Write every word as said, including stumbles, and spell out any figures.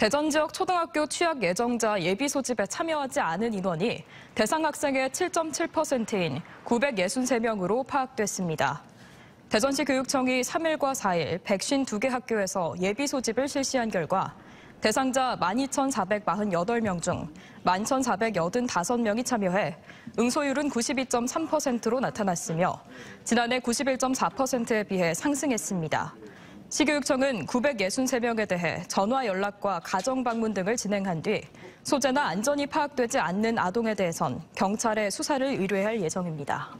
대전 지역 초등학교 취약 예정자 예비 소집에 참여하지 않은 인원이 대상 학생의 칠 점 칠 퍼센트인 구백육십삼 명으로 파악됐습니다. 대전시 교육청이 삼 일과 사 일 백오십이 개 학교에서 예비 소집을 실시한 결과 대상자 만 이천사백사십팔 명 중 만 천사백팔십오 명이 참여해 응소율은 구십이 점 삼 퍼센트로 나타났으며 지난해 구십일 점 사 퍼센트에 비해 상승했습니다. 시교육청은 구백육십삼 명에 대해 전화 연락과 가정 방문 등을 진행한 뒤 소재나 안전이 파악되지 않는 아동에 대해선 경찰에 수사를 의뢰할 예정입니다.